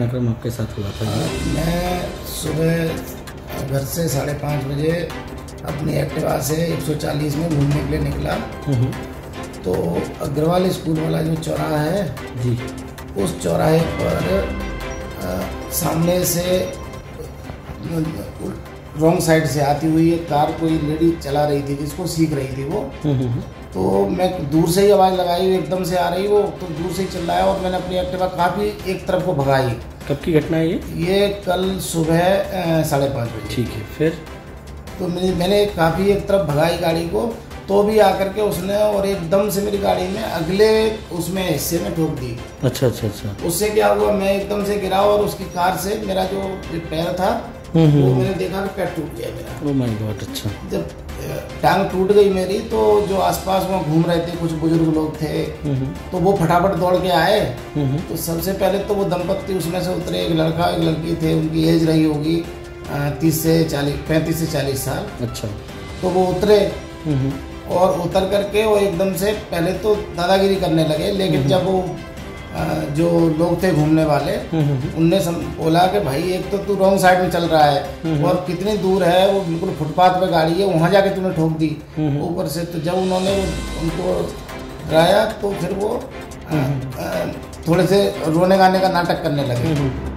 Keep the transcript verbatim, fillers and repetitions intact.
कार्यक्रम आपके साथ हुआ था? आ, मैं सुबह घर से साढ़े पाँच बजे अपनी एक्टिवा से एक सौ चालीस में घूमने के लिए निकला, तो अग्रवाल स्कूल वाला जो चौराहा है जी, उस चौराहे पर आ, सामने से रॉन्ग साइड से आती हुई एक कार कोई लेडी चला रही थी, जिसको सीख रही थी वो। तो मैं दूर से ही आवाज़ लगाई, एकदम से आ रही वो, तो दूर से ही चिल्लाया और मैंने अपनी एक्टिवा काफ़ी एक तरफ को भगाई। कब की घटना है ये? ये कल सुबह साढ़े पाँच बजे। ठीक है, फिर तो मैंने काफ़ी एक तरफ भगाई गाड़ी को, तो भी आकर के उसने और एकदम से मेरी गाड़ी में अगले उसमें हिस्से में ठोक दी। अच्छा अच्छा अच्छा। उससे क्या हुआ, मैं एकदम से गिरा और उसकी कार से मेरा जो पैर था वो मैंने देखा कि पैर टूट गया मेरा। Oh my God. अच्छा। जब टांग टूट गई मेरी, तो जो आसपास वहाँ घूम रहे थे कुछ बुजुर्ग लोग थे, तो वो फटाफट दौड़ के आए। तो सबसे पहले तो वो दंपत्ति उसमें से उतरे, एक लड़का एक लड़की थे, उनकी एज रही होगी तीस से चालीस पैंतीस से चालीस साल। अच्छा। तो वो उतरे और उतर करके वो एकदम से पहले तो दादागिरी करने लगे, लेकिन जब वो जो लोग थे घूमने वाले, उनने बोला कि भाई एक तो तू रॉन्ग साइड में चल रहा है और कितनी दूर है, वो बिल्कुल फुटपाथ पे गाड़ी है, वहाँ जाके तूने ठोक दी ऊपर से। तो जब उन्होंने उनको डराया, तो फिर वो थोड़े से रोने गाने का नाटक करने लगे।